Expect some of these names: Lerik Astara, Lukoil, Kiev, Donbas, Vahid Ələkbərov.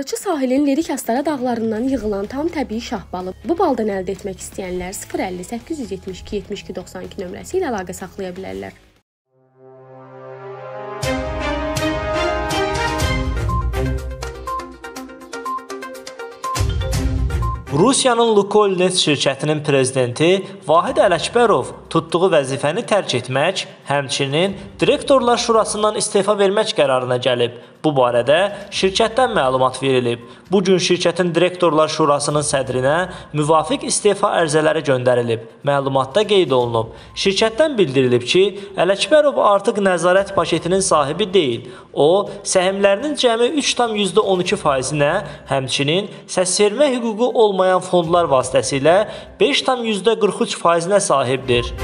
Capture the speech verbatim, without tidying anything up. Qaracı sahilin Lerik Astara dağlarından yığılan tam təbii şah balı. Bu baldan əldə etmək istəyənlər sıfır əlli səkkiz yüz yetmiş iki yetmiş iki doxsan iki nömrəsi ilə əlaqə saxlaya bilərlər. Rusiyanın Lukoil neft şirkətinin prezidenti Vahid Ələkbərov tutduğu vəzifəni tərk etmək, həmçinin direktorlar şurasından istefa vermək qərarına gəlib. Bu barədə şirkətdən məlumat verilib. Bugün şirkətin direktorlar şurasının sədrinə müvafiq istefa ərizələri göndərilib. Məlumatda qeyd olunub. Şirkətdən bildirilib ki, Ələkbərov artıq nəzarət paketinin sahibi deyil. O, səhmlərinin cəmi üç tam yüzdə on iki faizinə, həmçinin səsvermə hüququ olmayan fondlar vasitəsilə beş tam yüzdə qırx üç faizinə sahibdir.